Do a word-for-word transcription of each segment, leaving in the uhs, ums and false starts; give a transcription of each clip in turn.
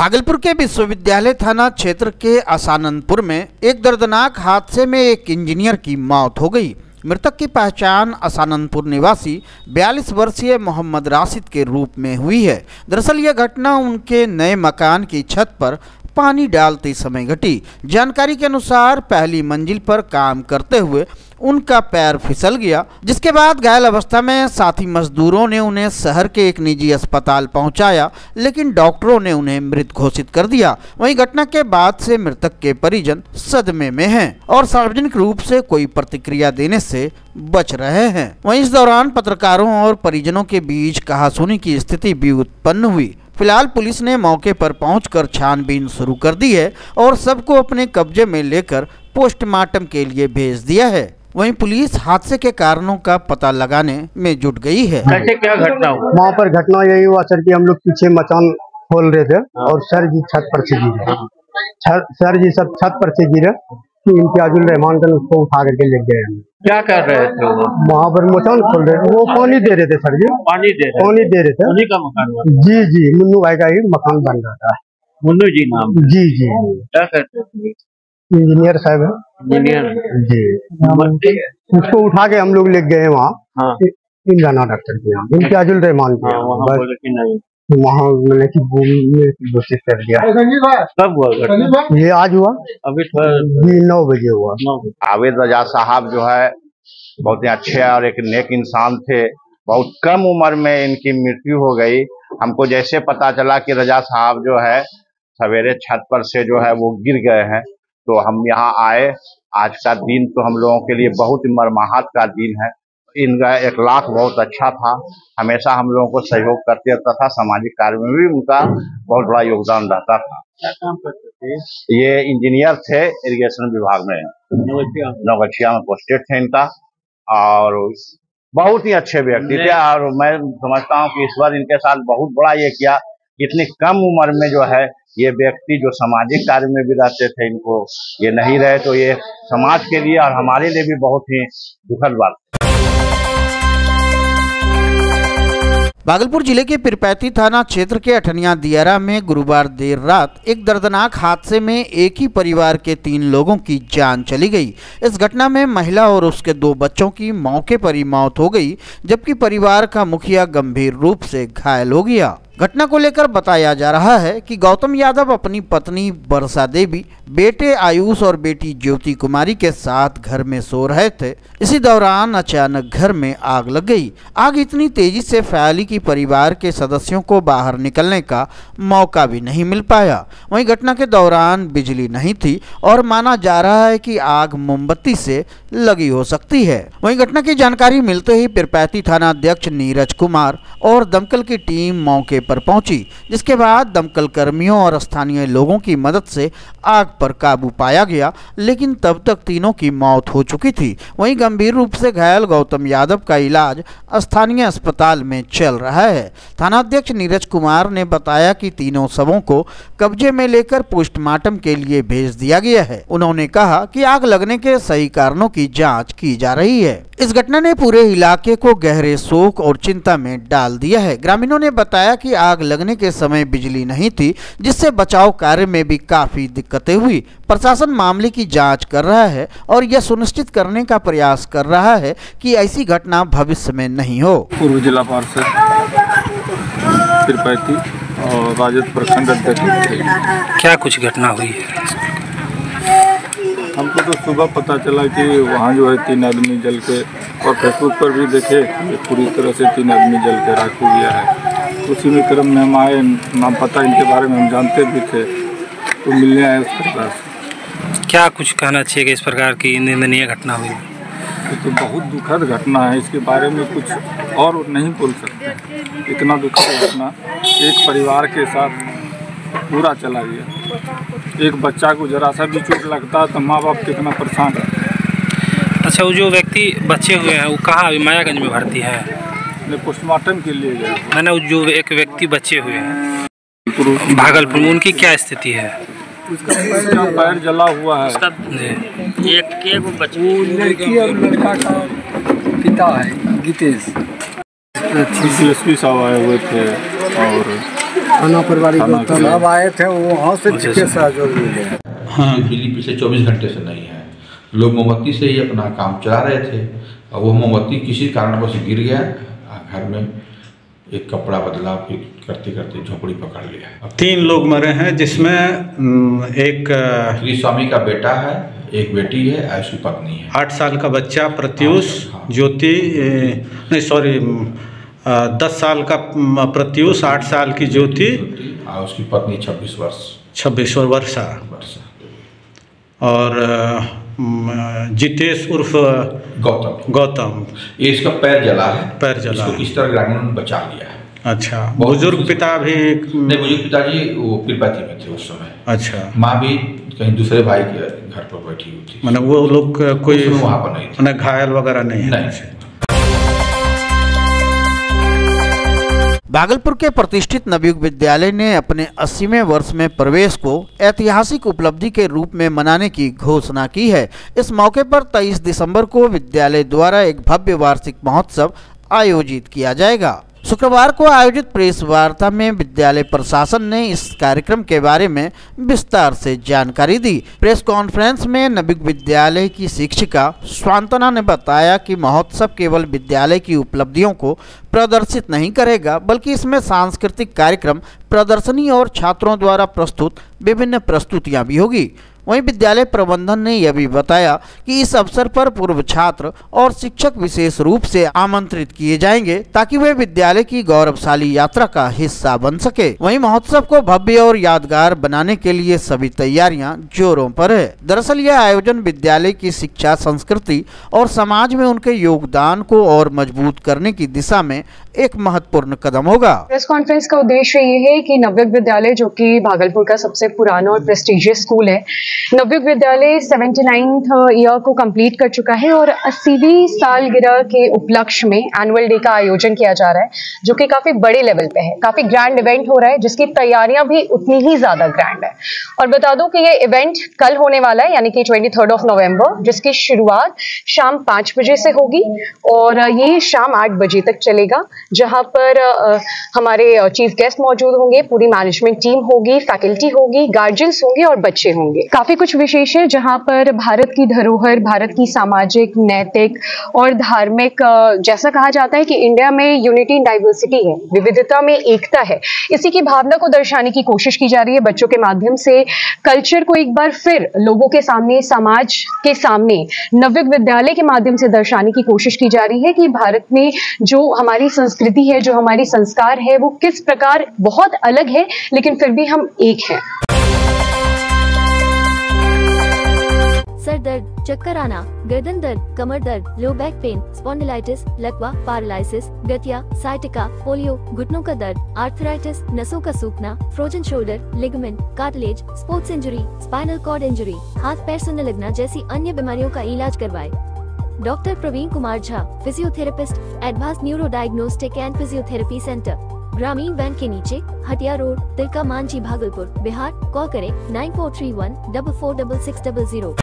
भागलपुर के विश्वविद्यालय थाना क्षेत्र के असानंदपुर में एक दर्दनाक हादसे में एक इंजीनियर की मौत हो गई। मृतक की पहचान असानंदपुर निवासी बयालीस वर्षीय मोहम्मद राशिद के रूप में हुई है। दरअसल यह घटना उनके नए मकान की छत पर पानी डालते समय घटी। जानकारी के अनुसार पहली मंजिल पर काम करते हुए उनका पैर फिसल गया, जिसके बाद घायल अवस्था में साथी मजदूरों ने उन्हें शहर के एक निजी अस्पताल पहुंचाया, लेकिन डॉक्टरों ने उन्हें मृत घोषित कर दिया। वहीं घटना के बाद से मृतक के परिजन सदमे में हैं और सार्वजनिक रूप से कोई प्रतिक्रिया देने से बच रहे हैं। वहीं इस दौरान पत्रकारों और परिजनों के बीच कहासुनी की स्थिति भी उत्पन्न हुई। फिलहाल पुलिस ने मौके पर पहुंचकर छानबीन शुरू कर दी है और सबको अपने कब्जे में लेकर पोस्टमार्टम के लिए भेज दिया है। वहीं पुलिस हादसे के कारणों का पता लगाने में जुट गई है। कैसे क्या घटना हुआ? वहाँ पर घटना यही हुआ सर कि हम लोग पीछे मचान खोल रहे थे और सर जी छत पर से गिरे। सर जी सब छत पर से गिरे कि इम्तियाज रहमान का उसको उठा करके ले गए। क्या कर रहे थे? वहाँ पर मचान खोल रहे थे, वो पानी दे रहे थे सर जी, पानी दे रहे पानी दे रहे थे। उन्हीं का मकान जी जी मुन्नू भाई का ही मकान बन रहा था। मुन्नू जी नाम? जी जी। क्या करते? इंजीनियर साहब है। इंजीनियर जी। उसको उठा के हम लोग ले गए वहाँ इंजाना डॉक्टर के यहाँ इम्तियाज रहमान के यहाँ। वहाँ मैंने की घोषित कर दिया। कब हुआ ये? आज हुआ, अभी नौ बजे हुआ। आबिद रजा साहब जो है बहुत ही अच्छे और एक नेक इंसान थे। बहुत कम उम्र में इनकी मृत्यु हो गई। हमको जैसे पता चला कि रजा साहब जो है सवेरे छत पर से जो है वो गिर गए हैं, तो हम यहाँ आए। आज का दिन तो हम लोगों के लिए बहुत मर्माहत का दिन है। इनका इखलाक बहुत अच्छा था, हमेशा हम लोगों को सहयोग करते रहता था। सामाजिक कार्य में भी उनका बहुत बड़ा योगदान रहता था। ये इंजीनियर थे, इरिगेशन विभाग में नवगछिया में पोस्टेड थे इनका, और बहुत ही अच्छे व्यक्ति थे। और मैं समझता हूँ कि ईश्वर इनके साथ बहुत बड़ा ये किया, इतनी कम उम्र में जो है ये व्यक्ति जो सामाजिक कार्य में भी रहते थे, इनको ये नहीं रहे तो ये समाज के लिए और हमारे लिए भी बहुत ही दुखद बात। भागलपुर जिले के पिरपैती थाना क्षेत्र के अठनिया दियारा में गुरुवार देर रात एक दर्दनाक हादसे में एक ही परिवार के तीन लोगों की जान चली गई। इस घटना में महिला और उसके दो बच्चों की मौके पर ही मौत हो गई, जबकि परिवार का मुखिया गंभीर रूप से घायल हो गया। घटना को लेकर बताया जा रहा है कि गौतम यादव अपनी पत्नी वर्षा देवी, बेटे आयुष और बेटी ज्योति कुमारी के साथ घर में सो रहे थे। इसी दौरान अचानक घर में आग लग गई। आग इतनी तेजी से फैली कि परिवार के सदस्यों को बाहर निकलने का मौका भी नहीं मिल पाया। वहीं घटना के दौरान बिजली नहीं थी और माना जा रहा है कि आग मोमबत्ती से लगी हो सकती है। वहीं घटना की जानकारी मिलते ही पिरपैती थाना अध्यक्ष नीरज कुमार और दमकल की टीम मौके पर पहुंची, जिसके बाद दमकल कर्मियों और स्थानीय लोगों की मदद से आग पर काबू पाया गया, लेकिन तब तक तीनों की मौत हो चुकी थी। वहीं गंभीर रूप से घायल गौतम यादव का इलाज स्थानीय अस्पताल में चल रहा है। थानाध्यक्ष नीरज कुमार ने बताया कि तीनों शवों को कब्जे में लेकर पोस्टमार्टम के लिए भेज दिया गया है। उन्होंने कहा कि आग लगने के सही कारणों की जाँच की जा रही है। इस घटना ने पूरे इलाके को गहरे शोक और चिंता में डाल दिया है। ग्रामीणों ने बताया कि आग लगने के समय बिजली नहीं थी, जिससे बचाव कार्य में भी काफी दिक्कतें हुई। प्रशासन मामले की जांच कर रहा है और यह सुनिश्चित करने का प्रयास कर रहा है कि ऐसी घटना भविष्य में नहीं हो। पूर्व जिला पार्षद त्रिपाठी और राजद प्रखंड अध्यक्ष। क्या कुछ घटना हुई है? हमको तो सुबह पता चला कि वहाँ जो है तीन आदमी जल के, और फेसबुक पर भी देखे पूरी तरह से तीन आदमी जल के राख हो गया है। उसी में क्रम में हम आए, नाम पता इनके बारे में हम जानते भी थे, तो मिलने आए उसके पास। क्या कुछ कहना चाहिए कि इस प्रकार की निंदनीय घटना हुई? ये तो बहुत दुखद घटना है, इसके बारे में कुछ और नहीं बोल सकते। इतना दुखद घटना, एक परिवार के साथ पूरा चला गया। एक बच्चा को जरा सा भी चोट लगता है तो माँ बाप कितना परेशान है। अच्छा, वो जो व्यक्ति बचे हुए हैं वो कहाँ अभी मायागंज में भर्ती है? ने पोस्टमार्टम के लिए गया। मैंने जो एक व्यक्ति बचे हुए हैं भागलपुर, उनकी क्या स्थिति है? उसका पैर जला हुआ है। पिता है गीतेश, डी एस पी साहब आए हुए थे और थाना परिवारिक लोग आए थे, वो वहाँ से जिसके सहयोग मिले। हाँ, बिजली पिछले चौबीस घंटे से नहीं है, लोग मोमबत्ती से ही अपना काम चला रहे थे और वो मोमबत्ती किसी कारणवश गिर गया। घर में एक कपड़ा बदला, फिर करते करते झोपड़ी पकड़ लिया। तीन लोग मरे हैं, जिसमें एक स्वामी का बेटा है, एक बेटी है, आयुष की पत्नी है, आठ साल का बच्चा प्रत्यूष, ज्योति नहीं सॉरी दस साल का प्रत्यूष, आठ साल की ज्योति और उसकी पत्नी छब्बीस वर्ष छब्बीस वर्षा और जितेश उर्फ गौतम गौतम ये इसका पैर जला है, पैर जला इसको इस तरह ग्रामीणों ने बचा लिया है। अच्छा, बुजुर्ग पिता भी नहीं, बुजुर्ग पिताजी वो पिरपैती में थे उस समय। अच्छा, माँ भी कहीं दूसरे भाई के घर पर बैठी हुई थी, मतलब वो लोग कोई वहाँ पर नहीं थे, घायल वगैरह नहीं है। भागलपुर के प्रतिष्ठित नवयुग विद्यालय ने अपने अस्सीवें वर्ष में प्रवेश को ऐतिहासिक उपलब्धि के रूप में मनाने की घोषणा की है। इस मौके पर तेईस दिसंबर को विद्यालय द्वारा एक भव्य वार्षिक महोत्सव आयोजित किया जाएगा। शुक्रवार को आयोजित प्रेस वार्ता में विद्यालय प्रशासन ने इस कार्यक्रम के बारे में विस्तार से जानकारी दी। प्रेस कॉन्फ्रेंस में नवयुग विद्यालय की शिक्षिका स्वांतना ने बताया कि महोत्सव केवल विद्यालय की उपलब्धियों को प्रदर्शित नहीं करेगा, बल्कि इसमें सांस्कृतिक कार्यक्रम, प्रदर्शनी और छात्रों द्वारा प्रस्तुत विभिन्न प्रस्तुतियां भी होगी। वहीं विद्यालय प्रबंधन ने यह भी बताया कि इस अवसर पर पूर्व छात्र और शिक्षक विशेष रूप से आमंत्रित किए जाएंगे ताकि वे विद्यालय की गौरवशाली यात्रा का हिस्सा बन सके। वहीं महोत्सव को भव्य और यादगार बनाने के लिए सभी तैयारियां जोरों पर है। दरअसल यह आयोजन विद्यालय की शिक्षा, संस्कृति और समाज में उनके योगदान को और मजबूत करने की दिशा में एक महत्वपूर्ण कदम होगा। प्रेस कॉन्फ्रेंस का उद्देश्य ये है कि नवयुग विद्यालय, जो कि भागलपुर का सबसे पुराना और प्रेस्टिजियस स्कूल है, Navyug Vidyalaya seventy ninth year को कंप्लीट कर चुका है और अस्सीवीं सालगिरह के उपलक्ष्य में एनुअल डे का आयोजन किया जा रहा है, जो कि काफी बड़े लेवल पे है, काफी ग्रैंड इवेंट हो रहा है, जिसकी तैयारियां भी उतनी ही ज्यादा ग्रैंड है। और बता दूं कि ये इवेंट कल होने वाला है, यानी कि तेईस ऑफ नवंबर, जिसकी शुरुआत शाम पाँच बजे से होगी और ये शाम आठ बजे तक चलेगा, जहाँ पर हमारे चीफ गेस्ट मौजूद होंगे, पूरी मैनेजमेंट टीम होगी, फैकल्टी होगी, गार्जियंस होंगे और बच्चे होंगे। काफी कुछ विशेष है, जहां पर भारत की धरोहर, भारत की सामाजिक, नैतिक और धार्मिक, जैसा कहा जाता है कि इंडिया में यूनिटी इन डाइवर्सिटी है, विविधता में एकता है, इसी की भावना को दर्शाने की कोशिश की जा रही है। बच्चों के माध्यम से कल्चर को एक बार फिर लोगों के सामने, समाज के सामने नवयुग विद्यालय के माध्यम से दर्शाने की कोशिश की जा रही है कि भारत में जो हमारी संस्कृति है, जो हमारी संस्कार है, वो किस प्रकार बहुत अलग है, लेकिन फिर भी हम एक हैं। सर दर्द, चक्कर आना, गर्दन दर्द, कमर दर्द, लो बैक पेन, स्पॉन्डिलाइटिस, लकवा, पैरालिसिस, गठिया, साइटिका, पोलियो, घुटनों का दर्द, आर्थराइटिस, नसों का सूखना, frozen shoulder, ligament, cartilage, sports injury, spinal cord injury, हाथ पैर सुनने लगना जैसी अन्य बीमारियों का इलाज करवाए। Doctor Praveen Kumar Jha, physiotherapist, advance neuro diagnostic and physiotherapy centre, Gramin bank के नीचे, हथिया रोड, तिरका मांझी, भागलपुर, बिहार। कॉल करें nine four three one double four double six double zero.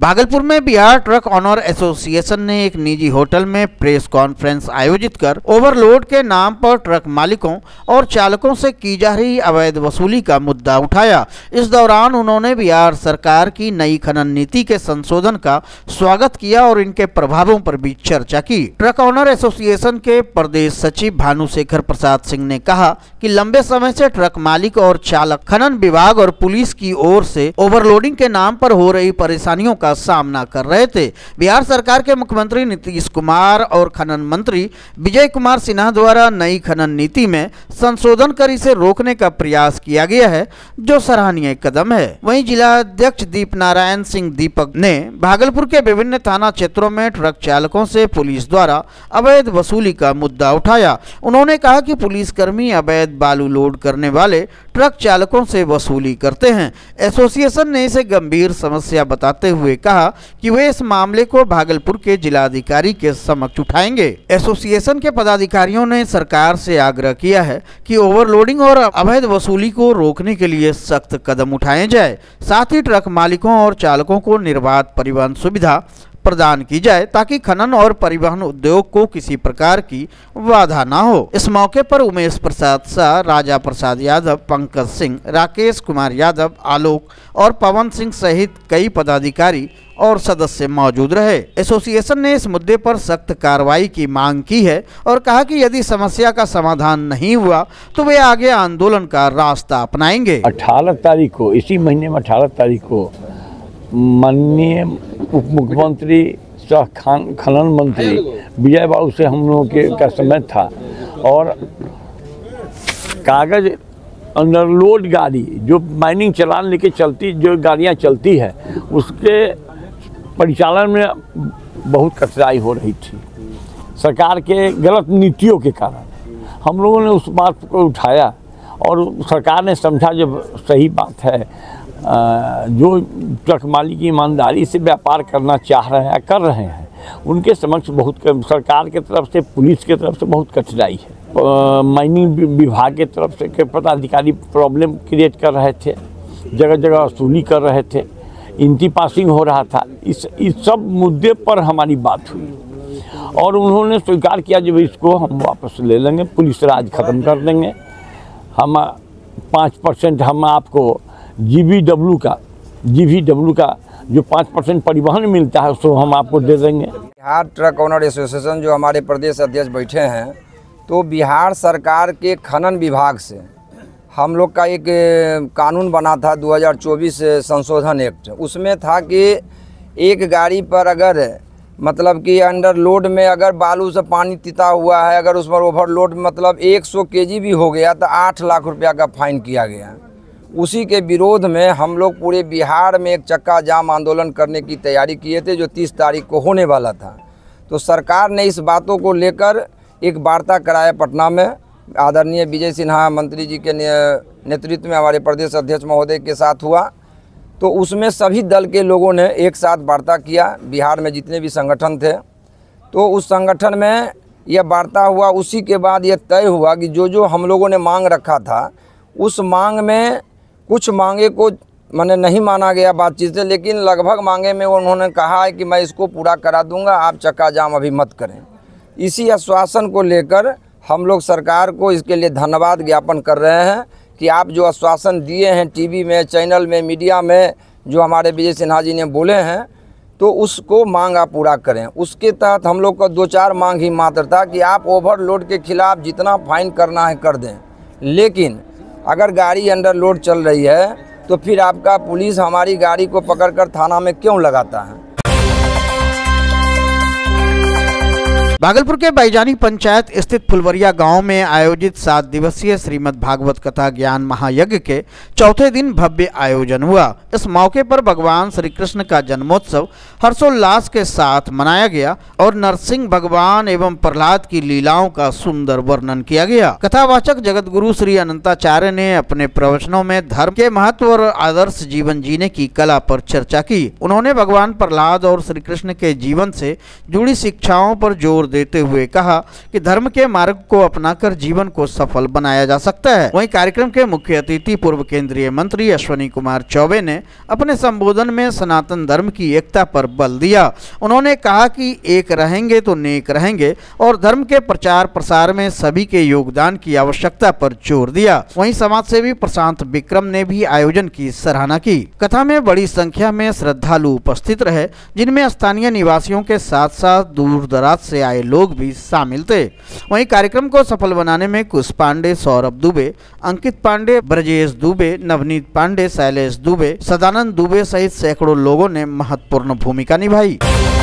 Bhagalpur में बिहार ट्रक ऑनर एसोसिएशन ने एक निजी होटल में प्रेस कॉन्फ्रेंस आयोजित कर ओवरलोड के नाम पर ट्रक मालिकों और चालकों से की जा रही अवैध वसूली का मुद्दा उठाया। इस दौरान उन्होंने बिहार सरकार की नई खनन नीति के संशोधन का स्वागत किया और इनके प्रभावों पर भी चर्चा की। ट्रक ऑनर एसोसिएशन के प्रदेश सचिव भानुशेखर प्रसाद सिंह ने कहा कि लंबे समय से ट्रक मालिक और चालक, खनन विभाग और पुलिस की ओर से ओवरलोडिंग के नाम पर हो रही परेशानियों का सामना कर रहे थे। बिहार सरकार के मुख्यमंत्री नीतीश कुमार और खनन मंत्री विजय कुमार सिन्हा द्वारा नई खनन नीति में संशोधन कर इसे रोकने का प्रयास किया गया है, जो सराहनीय कदम है। वहीं जिला अध्यक्ष दीप नारायण सिंह दीपक ने भागलपुर के विभिन्न थाना क्षेत्रों में ट्रक चालकों से पुलिस द्वारा अवैध वसूली का मुद्दा उठाया। उन्होंने कहा कि पुलिसकर्मी अवैध बालू लोड करने वाले ट्रक चालकों से वसूली करते हैं। एसोसिएशन ने इसे गंभीर समस्या बताते हुए कहा कि वे इस मामले को भागलपुर के जिलाधिकारी के समक्ष उठाएंगे। एसोसिएशन के पदाधिकारियों ने सरकार से आग्रह किया है कि ओवरलोडिंग और अवैध वसूली को रोकने के लिए सख्त कदम उठाए जाए, साथ ही ट्रक मालिकों और चालकों को निर्बाध परिवहन सुविधा प्रदान की जाए ताकि खनन और परिवहन उद्योग को किसी प्रकार की बाधा न हो। इस मौके पर उमेश प्रसाद शाह, राजा प्रसाद यादव, पंकज सिंह, राकेश कुमार यादव, आलोक और पवन सिंह सहित कई पदाधिकारी और सदस्य मौजूद रहे। एसोसिएशन ने इस मुद्दे पर सख्त कार्रवाई की मांग की है और कहा कि यदि समस्या का समाधान नहीं हुआ तो वे आगे आंदोलन का रास्ता अपनाएंगे। अठारह तारीख को, इसी महीने में अठारह तारीख को माननीय उप मुख्यमंत्री सह खनन मंत्री विजय बाबू से हम लोगों के का समय था और कागज अंडरलोड गाड़ी जो माइनिंग चलान लेके चलती, जो गाड़ियां चलती है, उसके परिचालन में बहुत कठिनाई हो रही थी सरकार के गलत नीतियों के कारण। हम लोगों ने उस बात को उठाया और सरकार ने समझा जब सही बात है, जो ट्रक मालिक ईमानदारी से व्यापार करना चाह रहे हैं कर रहे हैं उनके समक्ष बहुत सरकार के तरफ से, पुलिस के तरफ से बहुत कठिनाई है। माइनिंग विभाग के तरफ से के पदाधिकारी प्रॉब्लम क्रिएट कर रहे थे, जगह जगह वसूली कर रहे थे, इंटी पासिंग हो रहा था। इस इस सब मुद्दे पर हमारी बात हुई और उन्होंने स्वीकार किया जब इसको हम वापस ले लेंगे, पुलिस राज खत्म कर देंगे, हम पाँच परसेंट हम आपको जीबीडब्ल्यू का जीबीडब्ल्यू का जो पाँच परसेंट परिवहन मिलता है उसको हम आपको दे देंगे। बिहार ट्रक ओनर एसोसिएशन जो हमारे प्रदेश अध्यक्ष बैठे हैं, तो बिहार सरकार के खनन विभाग से हम लोग का एक कानून बना था दो हज़ार चौबीस संशोधन एक्ट। उसमें था कि एक गाड़ी पर अगर मतलब कि अंडर लोड में अगर बालू से पानी तिता हुआ है, अगर उस पर ओवरलोड मतलब एक सौ केजी भी हो गया तो आठ लाख रुपया का फाइन किया गया। उसी के विरोध में हम लोग पूरे बिहार में एक चक्का जाम आंदोलन करने की तैयारी किए थे जो तीस तारीख को होने वाला था। तो सरकार ने इस बातों को लेकर एक वार्ता कराया पटना में, आदरणीय विजय सिन्हा मंत्री जी के नेतृत्व में हमारे प्रदेश अध्यक्ष महोदय के साथ हुआ। तो उसमें सभी दल के लोगों ने एक साथ वार्ता किया, बिहार में जितने भी संगठन थे, तो उस संगठन में यह वार्ता हुआ। उसी के बाद यह तय हुआ कि जो जो हम लोगों ने मांग रखा था उस मांग में कुछ मांगे को मैंने नहीं माना गया बातचीत से, लेकिन लगभग मांगे में उन्होंने कहा है कि मैं इसको पूरा करा दूँगा, आप चक्का जाम अभी मत करें। इसी आश्वासन को लेकर हम लोग सरकार को इसके लिए धन्यवाद ज्ञापन कर रहे हैं कि आप जो आश्वासन दिए हैं टीवी में, चैनल में, मीडिया में जो हमारे विजय सिन्हा जी ने बोले हैं, तो उसको मांग आप पूरा करें। उसके तहत हम लोग का दो चार मांग ही मात्र था कि आप ओवरलोड के खिलाफ जितना फाइन करना है कर दें, लेकिन अगर गाड़ी अंडरलोड चल रही है तो फिर आपका पुलिस हमारी गाड़ी को पकड़कर थाना में क्यों लगाता है। भागलपुर के बैजानी पंचायत स्थित फुलवरिया गांव में आयोजित सात दिवसीय श्रीमद् भागवत कथा ज्ञान महायज्ञ के चौथे दिन भव्य आयोजन हुआ। इस मौके पर भगवान श्री कृष्ण का जन्मोत्सव हर्षोल्लास के साथ मनाया गया और नरसिंह भगवान एवं प्रहलाद की लीलाओं का सुंदर वर्णन किया गया। कथावाचक जगत गुरु श्री अनंताचार्य ने अपने प्रवचनों में धर्म के महत्व और आदर्श जीवन जीने की कला पर चर्चा की। उन्होंने भगवान प्रहलाद और श्री कृष्ण के जीवन से जुड़ी शिक्षाओं पर जोर देते हुए कहा कि धर्म के मार्ग को अपनाकर जीवन को सफल बनाया जा सकता है। वहीं कार्यक्रम के मुख्य अतिथि पूर्व केंद्रीय मंत्री अश्विनी कुमार चौबे ने अपने संबोधन में सनातन धर्म की एकता पर बल दिया। उन्होंने कहा कि एक रहेंगे तो नेक रहेंगे और धर्म के प्रचार प्रसार में सभी के योगदान की आवश्यकता पर जोर दिया। वहीं समाजसेवी प्रशांत विक्रम ने भी आयोजन की सराहना की। कथा में बड़ी संख्या में श्रद्धालु उपस्थित रहे जिनमें स्थानीय निवासियों के साथ साथ दूर दराज से आए लोग भी शामिल थे। वहीं कार्यक्रम को सफल बनाने में कुश पांडे, सौरभ दुबे, अंकित पांडे, ब्रजेश दुबे, नवनीत पांडे, शैलेश दुबे, सदानंद दुबे सहित सैकड़ों लोगों ने महत्वपूर्ण भूमिका निभाई।